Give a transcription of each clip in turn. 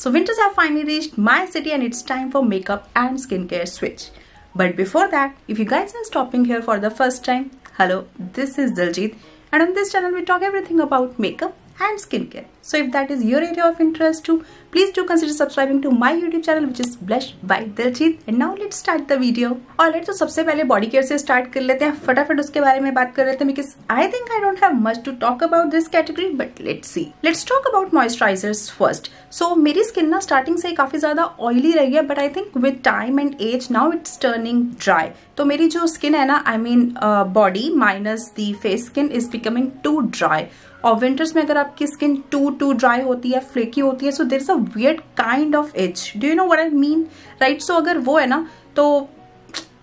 So winters have finally reached my city and it's time for makeup and skincare switch. But before that, if you guys are stopping here for the first time, hello, this is Daljeet and on this channel we talk everything about makeup and skincare. So if that is your area of interest too, please do consider subscribing to my YouTube channel which is Blush by Daljeet. And now let's start the video. Alright, तो सबसे पहले body care से start कर लेते हैं, फटाफट उसके बारे में बात कर लेते हैं because I think I don't have much to talk about this category but let's see. Let's talk about moisturizers first. So मेरी स्किन ना स्टार्टिंग से काफी ज्यादा ऑयली रही है but I think with time and age now it's turning dry. तो मेरी जो स्किन है ना, I mean body minus the face skin is becoming too dry. और विंटर्स में अगर आपकी स्किन टू ड्राई होती है, फ्लेकी होती है, so there is a weird kind of itch, do you know what I mean, right. So अगर वो है ना तो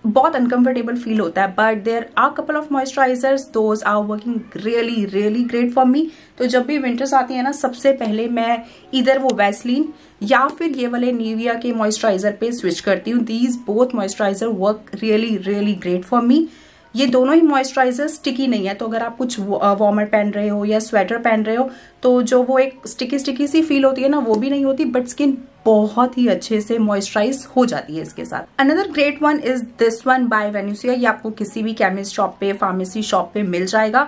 बहुत अनकंफर्टेबल फील होता है. But there are couple of moisturisers, those are working really really great for me. तो जब भी विंटर्स आती है ना, सबसे पहले मैं इधर वो वैसलीन या फिर ये वाले निविया के मॉइस्चराइजर पे स्विच करती हूँ. These both moisturiser work really really great for me. ये दोनों ही मॉइस्चराइजर स्टिकी नहीं है, तो अगर आप कुछ वार्मर पहन रहे हो या स्वेटर पहन रहे हो तो जो वो एक स्टिकी सी फील होती है ना, वो भी नहीं होती, बट स्किन बहुत ही अच्छे से मॉइस्चराइज हो जाती है इसके साथ. Another great one is this one by Venusia. ये आपको किसी भी केमिस्ट शॉप पे, फार्मेसी शॉप पे मिल जाएगा.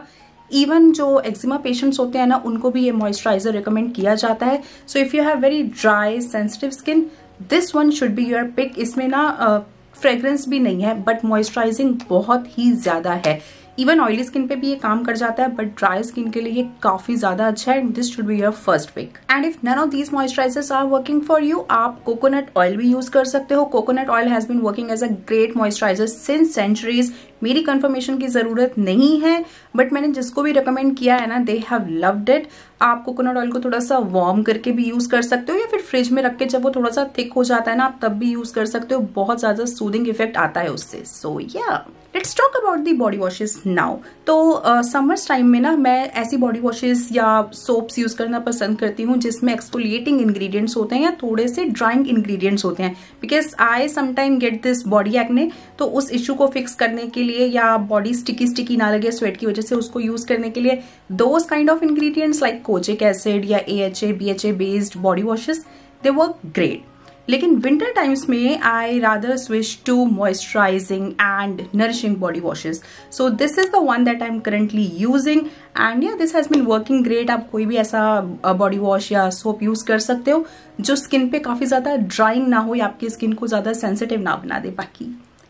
इवन जो एक्जिमा पेशेंट्स होते हैं ना, उनको भी ये मॉइस्चराइजर रिकमेंड किया जाता है. So if you have very dry sensitive skin, this one should be your pick. इसमें ना फ्रेग्रेंस भी नहीं है बट मॉइस्चराइजिंग बहुत ही ज्यादा है. इवन ऑयली स्किन पे भी ये काम कर जाता है बट ड्राई स्किन के लिए ये काफी ज्यादा अच्छा है. This should be your first pick. And if none of these moisturisers are working for you, आप कोकोनट ऑयल भी यूज कर सकते हो. Coconut oil has been working as a great moisturiser since centuries. मेरी कंफर्मेशन की जरूरत नहीं है बट मैंने जिसको भी रिकमेंड किया है ना, दे हैव लव्ड इट. आप कोकोनट ऑयल को थोड़ा सा वार्म करके भी यूज कर सकते हो या फिर फ्रिज में रख के जब वो थोड़ा सा थिक हो जाता है ना, आप तब भी यूज कर सकते हो. बहुत ज्यादा सूदिंग इफेक्ट आता है उससे. So yeah let's talk about the body washes now. तो समर्स टाइम में ना मैं ऐसी बॉडी वॉशेस या सोप्स यूज करना पसंद करती हूँ जिसमें एक्सफोलिएटिंग इंग्रेडिएंट्स होते हैं या थोड़े से ड्राइंग इंग्रेडिएंट्स होते हैं because I sometime get this body acne. तो उस इशू को फिक्स करने के लिए या बॉडी स्टिकी ना लगे स्वेट की वजह से, उसको यूज करने के लिए those kind of ingredients like kojic acid या AHA BHA based body washes, they work great. लेकिन विंटर टाइम्स में I rather switch to moisturising and nourishing body washes. So this is the one that I am currently using and yeah this has been working great. आप कोई भी ऐसा body wash या soap use कर सकते हो जो स्किन पे काफी ज्यादा ड्राइंग ना हो या आपकी स्किन को ज्यादा सेंसिटिव ना बना दे. बाकी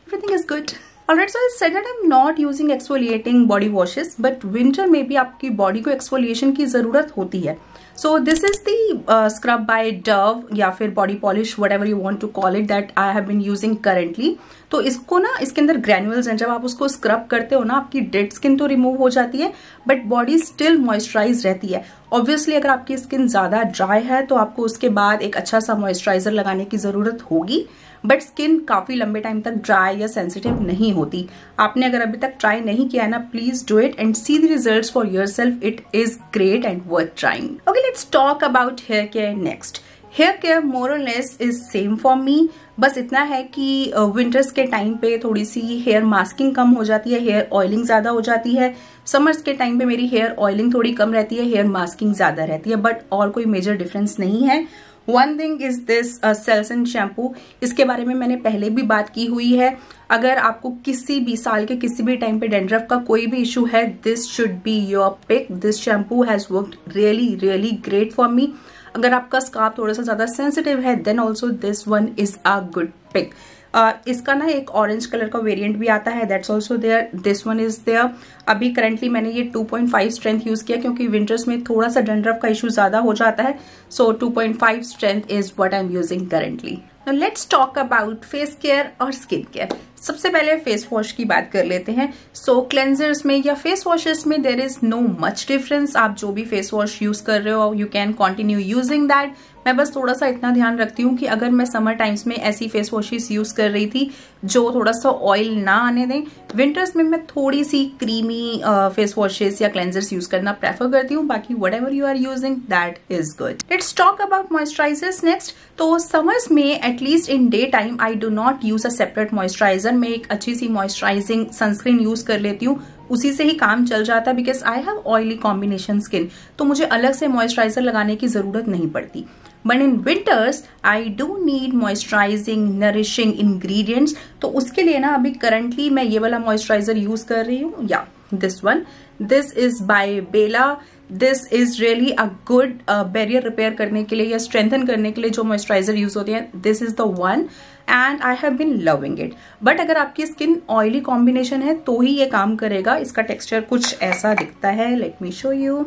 everything is good. Alright, so I said that I'm not using exfoliating body washes, but winter में भी आपकी body को exfoliation की जरूरत होती है. So this is the scrub by Dove या फिर body polish, whatever you want to call it, that I have been using currently. तो इसको ना, इसके अंदर ग्रेन्यूल्स हैं. जब आप उसको स्क्रब करते हो ना, आपकी डेड स्किन तो रिमूव हो जाती है बट बॉडी स्टिल मॉइस्चराइज रहती है. ऑब्वियसली अगर आपकी स्किन ज्यादा ड्राई है तो आपको उसके बाद एक अच्छा सा मॉइस्चराइजर लगाने की जरूरत होगी, बट स्किन काफी लंबे टाइम तक ड्राई या सेंसिटिव नहीं होती. आपने अगर अभी तक ट्राई नहीं किया है ना, please do it and see the results for yourself. It is great and worth trying. Okay, let's talk about hair care next. Hair care more और less is same for me. बस इतना है कि winters के time पे थोड़ी see here masking कम हो जाती है, हेयर ऑयलिंग ज्यादा हो जाती है. समर्स के टाइम पे मेरी हेयर ऑयलिंग थोड़ी कम रहती है, हेयर मास्किंग ज्यादा रहती है, बट और कोई मेजर डिफरेंस नहीं है. One thing is this Selsun shampoo. इसके बारे में मैंने पहले भी बात की हुई है. अगर आपको किसी भी साल के किसी भी टाइम पे डेंड्रफ का कोई भी इशू है, this should be your pick. This shampoo has worked really really great for me. अगर आपका स्कार्फ थोड़ा सा ज्यादा सेंसिटिव है, then also this one is a good pick. इसका ना एक ऑरेंज कलर का वेरिएंट भी आता है, that's also there. This one is there. अभी करंटली मैंने ये 2.5 स्ट्रेंथ यूज किया क्योंकि विंटर्स में थोड़ा सा डनरफ का इशू ज्यादा हो जाता है. So 2.5 strength is what I am using currently. Now let's talk about face care और skin care. सबसे पहले फेस वॉश की बात कर लेते हैं. सो क्लेंजर्स में या फेस वॉशेस में there is no much difference. आप जो भी फेस वॉश यूज कर रहे हो, you can continue using that. मैं बस थोड़ा सा इतना ध्यान रखती हूँ कि अगर मैं समर टाइम्स में ऐसी फेस वॉशेस यूज कर रही थी जो थोड़ा सा ऑयल ना आने दें, विंटर्स में मैं थोड़ी सी क्रीमी फेस वॉशेस या क्लेंजर्स यूज करना प्रेफर करती हूँ. बाकी whatever you are using that is good. Let's talk about moisturisers next. तो समर्स में at least in day time I do not use a separate moisturiser. मैं एक अच्छी सी मॉइस्चराइजिंग सनस्क्रीन यूज कर लेती हूँ, उसी से ही काम चल जाता है because I have oily combination skin. तो मुझे अलग से मॉइस्चराइजर लगाने की जरूरत नहीं पड़ती. But in winters I do need moisturising nourishing ingredients. तो उसके लिए ना अभी करंटली मैं ये वाला मॉइस्चराइजर यूज कर रही हूँ, yeah this one, this is by Bella. This is really a good barrier repair करने के लिए या स्ट्रेंथन करने के लिए जो मॉइस्चराइजर यूज होते हैं, this is the one and I have been loving it. But अगर आपकी स्किन ऑयली कॉम्बिनेशन है तो ही ये काम करेगा. इसका टेक्सचर कुछ ऐसा दिखता है, let me show you.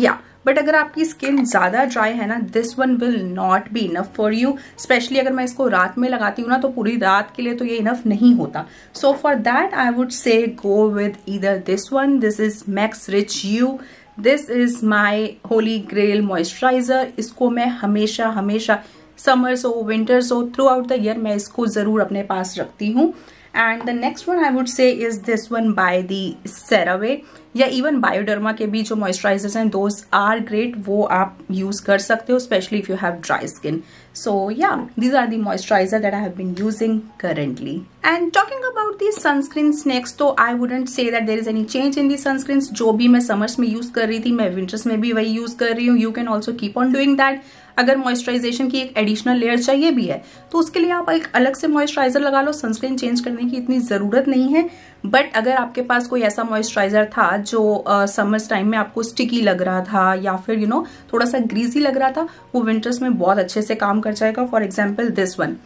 Yeah but अगर आपकी स्किन ज़्यादा ड्राई है ना, this one will not be enough for you. Specially अगर मैं इसको रात में लगाती हूँ ना तो पूरी रात के लिए तो ये इनफ नहीं होता. So for that I would से go with either this one, this is max rich you, this is my Holi ग्रेल moisturiser. इसको मैं हमेशा हमेशा समर्स हो विंटर्स हो थ्रू आउट द ईयर मैं इसको ज़रूर अपने पास रखती हूँ. And the next one I would say is this one by the CeraVe या इवन बायोडर्मा के भी जो मॉइस्चराइजर्स हैं दोज आर ग्रेट, वो आप यूज कर सकते हो specially if you have dry skin. So yeah these are the moisturiser that I have been using currently. And talking about the sunscreens next, तो I wouldn't say that there is any change in the sunscreens. जो भी मैं summers में use कर रही थी मैं winters में भी वही यूज कर रही हूँ. You can also keep on doing that. अगर मॉइस्चराइजेशन की एक एडिशनल लेयर चाहिए भी है तो उसके लिए आप एक अलग से मॉइस्चराइजर लगा लो, सनस्क्रीन चेंज करने की इतनी ज़रूरत नहीं है. बट अगर आपके पास कोई ऐसा मॉइस्चराइजर था जो समर्स टाइम में आपको स्टिकी लग रहा था या फिर यू नो थोड़ा सा ग्रीजी लग रहा था, वो विंटर्स में बहुत अच्छे से काम कर जाएगा. For example this one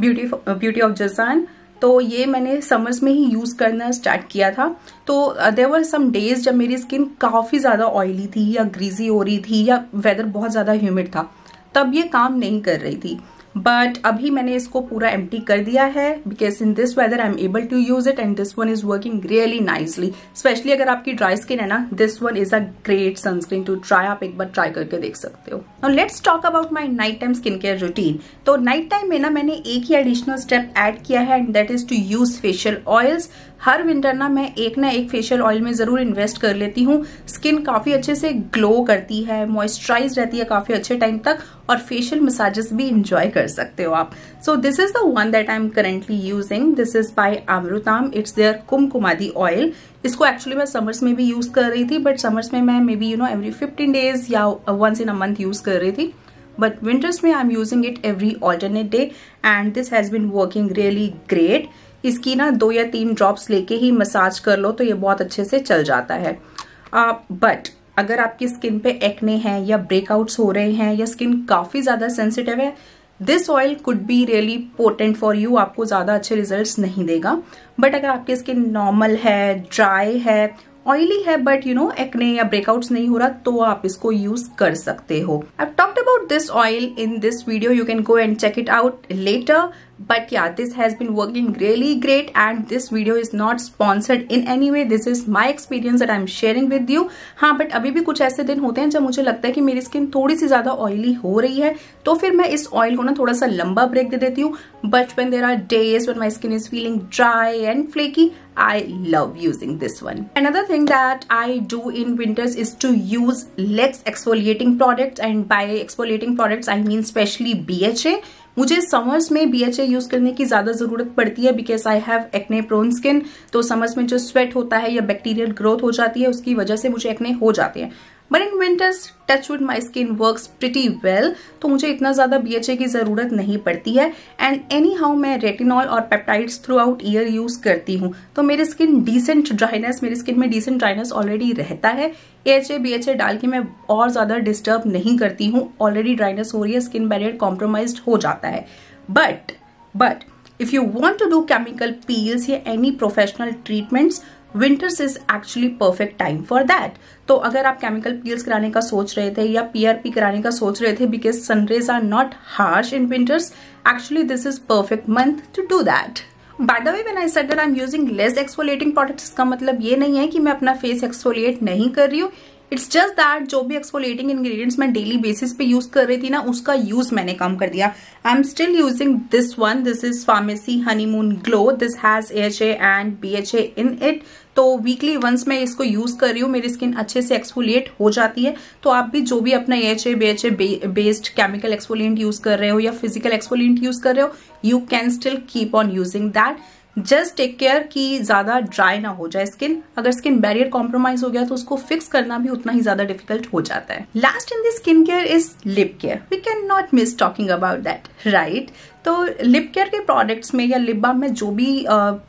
Beauty of Joseon, तो ये मैंने समर्स में ही यूज़ करना स्टार्ट किया था. तो देयर वर सम डेज जब मेरी स्किन काफ़ी ज़्यादा ऑयली थी या ग्रीजी हो रही थी या वेदर बहुत ज़्यादा ह्यूमिड था, तब ये काम नहीं कर रही थी. बट अभी मैंने इसको पूरा एम्प्टी कर दिया है because in this weather I am able to use it and this one is working really nicely. Specially अगर आपकी ड्राई स्किन है ना, this one is a great sunscreen to try. आप एक बार ट्राई करके देख सकते हो. Now let's talk about my night time skin care routine. तो नाइट टाइम में ना मैंने एक ही एडिशनल स्टेप ऐड किया है and that is to use facial oils. हर विंटर ना एक फेशियल ऑयल में ज़रूर इन्वेस्ट कर लेती हूँ. स्किन काफ़ी अच्छे से ग्लो करती है, मॉइस्चराइज रहती है काफ़ी अच्छे टाइम तक, और फेशियल मसाजेस भी इंजॉय कर सकते हो आप. So this is the one that I am currently using, this is by Amrutam, it's their Kumkumadi oil. इसको एक्चुअली मैं समर्स में भी यूज़ कर रही थी, बट समर्स में मैं maybe you know every 15 days या once in a month use कर रही थी. बट विंटर्स में I am using it every alternate day and this has been working really great. इसकी ना 2 या 3 ड्रॉप्स लेके ही मसाज कर लो तो ये बहुत अच्छे से चल जाता है. बट अगर आपकी स्किन पे एक्ने हैं या ब्रेकआउट्स हो रहे हैं या स्किन काफ़ी ज़्यादा सेंसिटिव है, this oil could be really potent for you. आपको ज़्यादा अच्छे रिजल्ट्स नहीं देगा. बट अगर आपकी स्किन नॉर्मल है, ड्राई है, ऑयली है, बट यू नो एक्ने या ब्रेकआउट्स नहीं हो रहा, तो आप इसको यूज कर सकते हो. I've talked about this oil in this video. You can go and check it out later. But yeah, this has been working really great and this video is not sponsored in any way. This is my experience that I'm sharing with you. हाँ, but अभी भी कुछ ऐसे दिन होते हैं जब मुझे लगता है कि मेरी स्किन थोड़ी सी ज़्यादा ऑयली हो रही है, तो फिर मैं इस ऑयल को ना थोड़ा सा लंबा ब्रेक दे देती हूँ. But when there are days when my skin is feeling dry and flaky, I love using this one. Another thing that I do in winters is to use less exfoliating products, and by exfoliating products I mean specially BHA. मुझे summers में BHA use करने की ज़्यादा ज़रूरत पड़ती है because I have acne prone skin. तो summers में जो स्वेट होता है या बैक्टीरियल ग्रोथ हो जाती है, उसकी वजह से मुझे एक्ने हो जाते हैं. But in winters touch wood my skin works pretty well, तो मुझे इतना ज़्यादा BHA की ज़रूरत नहीं पड़ती है. एंड एनी हाउ मैं रेटिनॉल और peptides throughout year use करती हूँ, तो मेरी स्किन डिसेंट ड्राइनेस, मेरी स्किन में डिसेंट ड्राइनेस ऑलरेडी रहता है. AHA BHA डाल के मैं और ज़्यादा डिस्टर्ब नहीं करती हूँ. ऑलरेडी ड्राइनेस हो रही है, स्किन बैरियर कॉम्प्रोमाइज हो जाता है. But if you want to do chemical peels या any professional treatments, winters is actually perfect time for that. तो अगर आप केमिकल पील्स कराने का सोच रहे थे या PRP कराने का सोच रहे थे because sun rays are not harsh in winters, actually this is perfect month to do that. By the way, when I said that I'm using less exfoliating products, इसका मतलब ये नहीं है कि मैं अपना फेस एक्सफोलिएट नहीं कर रही हूँ. इट्स जस्ट दैट जो भी एक्सफोलिएटिंग इंग्रेडिएंट्स मैं डेली बेसिस पे यूज कर रही थी ना, उसका यूज मैंने कम कर दिया. I am still using this one, this is Farmacy honeymoon glow. This has AHA and BHA in it. तो वीकली वंस मैं इसको यूज कर रही हूँ. मेरी स्किन अच्छे से एक्सफोलिएट हो जाती है. तो आप भी जो भी अपना AHA BHA based chemical exfoliant use कर रहे हो या फिजिकल एक्सफोलिएंट यूज कर रहे हो, you can still keep on using that. Just take care कि ज्यादा ड्राई ना हो जाए स्किन। अगर स्किन बैरियर कॉम्प्रोमाइज हो गया तो उसको फिक्स करना भी उतना ही ज्यादा डिफिकल्ट हो जाता है। Last in the skin care is lip care. We can not miss talking about that, right? तो लिप केयर के प्रोडक्ट्स में या लिप बाम में जो भी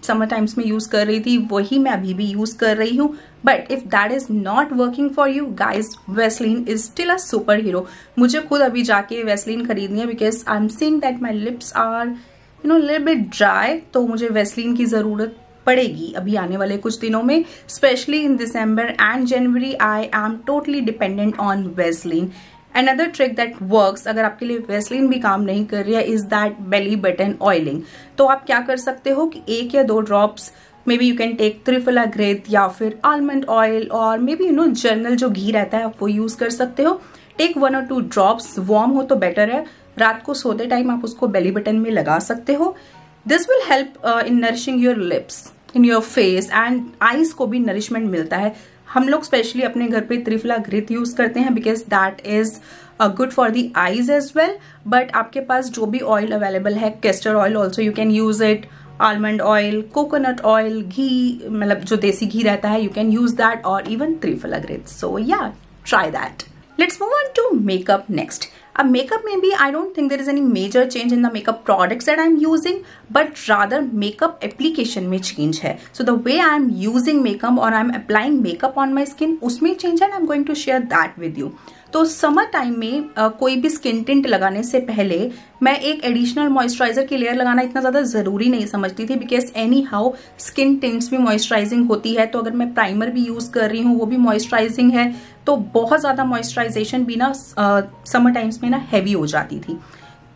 समर टाइम्स में यूज कर रही थी वही मैं अभी भी यूज कर रही हूँ। But if that is not working for you guys, Vaseline is still a super hero. मुझे खुद अभी जाके वैसलीन खरीदनी है because I am seeing that my lips are little bit dry. तो मुझे वैसलीन की जरूरत पड़ेगी अभी आने वाले कुछ दिनों में, specially in December and January. I am totally dependent on Vaseline. Another trick that works, अगर आपके लिए वैसलीन भी काम नहीं कर रही है, is that belly button oiling. तो आप क्या कर सकते हो कि एक या दो drops, maybe you can take triphala घृत या फिर आलमंड ऑयल और मे बी जर्नल जो घी रहता है आप वो यूज कर सकते हो। टेक 1 or 2 ड्रॉप्स, वार्म हो तो बेटर है, रात को सोते टाइम आप उसको बेली बटन में लगा सकते हो। This will help in nourishing your lips, in your face and eyes को भी नरिशमेंट मिलता है। हम लोग स्पेशली अपने घर पे त्रिफला घृत यूज करते हैं because that is good for the eyes as well. But आपके पास जो भी ऑयल अवेलेबल है, castor oil also you can use it, almond oil, coconut oil, घी मतलब जो देसी घी रहता है, यू कैन यूज दैट और इवन त्रिफला घृत। So yeah try that. Let's move on to makeup next. अब मेकअप में भी I don't think there is any major change in the makeup products that I am using, but rather makeup application में change है। So the way I am using makeup और I am applying makeup on my skin, उसमें change है and I am going to share that with you. तो summer time में कोई भी skin tint लगाने से पहले मैं एक एडिशनल मॉइस्चराइजर की लेयर लगाना इतना ज़्यादा ज़रूरी नहीं समझती थी because anyhow skin tints में मॉइस्चराइजिंग होती है। तो अगर मैं प्राइमर भी यूज़ कर रही हूँ वो भी मॉइस्चराइजिंग है, तो बहुत ज़्यादा मॉइस्चराइजेशन भी ना समर टाइम्स में ना हैवी हो जाती थी।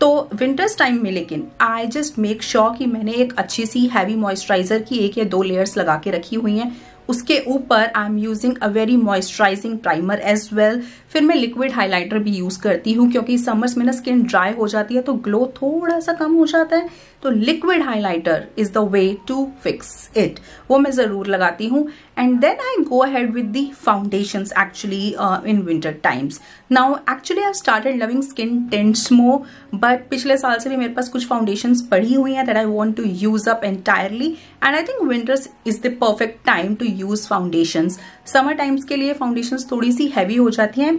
तो विंटर्स टाइम में लेकिन आई जस्ट मेक श्योर कि मैंने एक अच्छी सी हैवी मॉइस्चराइजर की 1 या 2 लेयर्स लगा के रखी हुई हैं। उसके ऊपर I am using a very moisturising primer as well. फिर मैं लिक्विड हाइलाइटर भी यूज करती हूँ क्योंकि समर्स में ना स्किन ड्राई हो जाती है तो ग्लो थोड़ा सा कम हो जाता है, तो liquid highlighter is the way to fix it. वो मैं जरूर लगाती हूँ। And then I go ahead with the foundations actually in winter times. Now actually I have started loving skin tints more, but पिछले साल से भी मेरे पास कुछ फाउंडेशंस पड़ी हुई हैं that I want to use up entirely and I think winters is the perfect time to use foundations. Summer times के लिए फाउंडेशंस थोड़ी सी हैवी हो जाती हैं।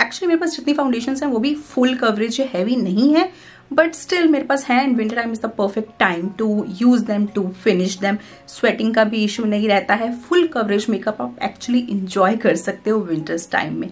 एक्चुअली मेरे पास जितनी फाउंडेशंस हैं वो भी फुल कवरेज हैवी नहीं है, बट स्टिल मेरे पास है and winter time is the perfect time to use them, to finish them. Sweating का भी इशू नहीं रहता है, फुल कवरेज मेकअप आप एक्चुअली इंजॉय कर सकते हो विंटर्स टाइम में।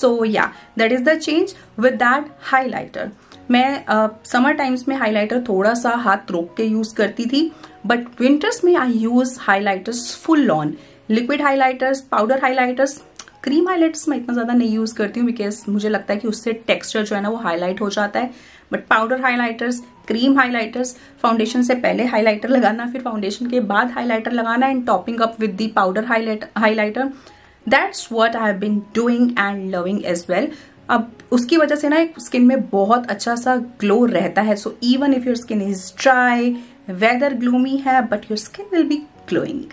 So yeah that is the change. With that highlighter, मैं समर टाइम्स में हाईलाइटर थोड़ा सा हाथ रोक के यूज करती थी, बट विंटर्स में I use highlighters full on. Liquid highlighters, powder highlighters, cream highlighters मैं इतना ज़्यादा नहीं यूज़ करती हूँ बिकॉज मुझे लगता है कि उससे टेक्सचर जो है ना वो हाईलाइट हो जाता है। But powder highlighters, cream highlighters, foundation से पहले हाइलाइटर लगाना, फिर फाउंडेशन के बाद हाइलाइटर लगाना and topping up with the powder highlighter. That's what I have been doing and loving as well. अब उसकी वजह से ना एक स्किन में बहुत अच्छा सा ग्लो रहता है। So even if your skin is dry, weather gloomy है, but your skin will be glowing.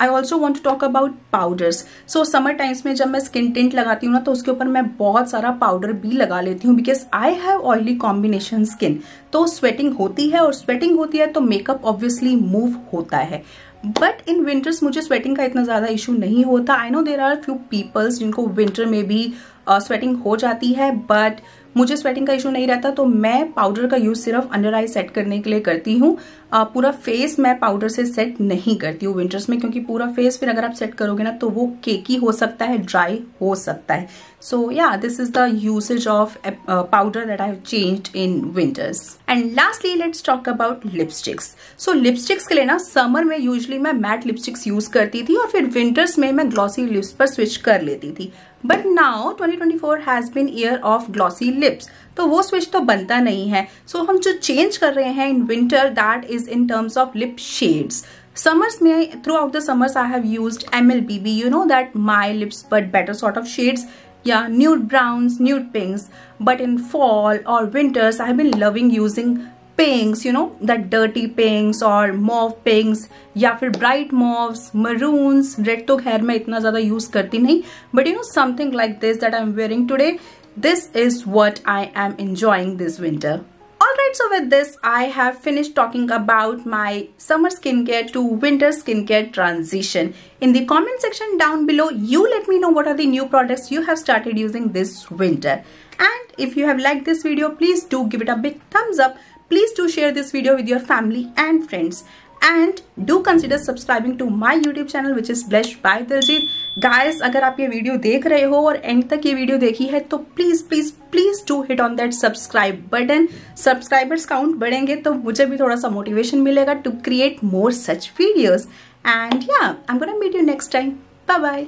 I also want to talk about powders. So summer times में जब मैं स्किन टिंट लगाती हूँ ना तो उसके ऊपर मैं बहुत सारा पाउडर भी लगा लेती हूँ because I have oily combination skin. तो स्वेटिंग होती है और स्वेटिंग होती है तो मेकअप ऑब्वियसली मूव होता है। बट इन विंटर्स मुझे स्वेटिंग का इतना ज़्यादा इशू नहीं होता। I know there are few peoples जिनको विंटर में भी स्वेटिंग हो जाती है, बट मुझे स्वेटिंग का इशू नहीं रहता। तो मैं पाउडर का यूज सिर्फ अंडर आई सेट करने के लिए करती हूँ। पूरा फेस मैं पाउडर से सेट नहीं करती हूँ विंटर्स में, क्योंकि पूरा फेस फिर अगर आप सेट करोगे ना तो वो केकी हो सकता है, ड्राई हो सकता है। So yeah this is the usage of powder that I have changed in winters. And lastly let's talk about lipsticks. So lipsticks के लिए ना समर में यूजली मैं मैट लिपस्टिक्स यूज करती थी और फिर विंटर्स में मैं ग्लॉसी लिप्स पर स्विच कर लेती थी। But now 2024 has been year of glossy lips, तो वो स्विच तो बनता नहीं है। सो हम जो चेंज कर रहे हैं in winter that is in terms of lip shades. Summers में throughout the summers I have used MLBB, you know that my lips but better sort of shades, या nude browns, nude pinks. But in fall और winters I have been loving using pinks, you know, that dirty pinks और mauve pinks या फिर bright mauves, maroons, red तो खैर मैं इतना ज़्यादा यूज करती नहीं, but you know something like this that I'm wearing today, this is what I am enjoying this winter. All right. Alright, so with this I have finished talking about my summer skincare to winter skincare transition. In the comment section down below, you let me know what are the new products you have started using this winter. And if you have liked this video, please do give it a big thumbs up. Please do share this video with your family and friends. And do consider subscribing to my YouTube channel which is Blush by Daljeet. Guys, अगर आप ये video देख रहे हो और and तक ये video देखी है तो please please please do hit on that subscribe button. Subscribers count बढ़ेंगे तो मुझे भी थोड़ा सा मोटिवेशन मिलेगा to create more such videos. And yeah I am gonna meet you next time. Bye bye.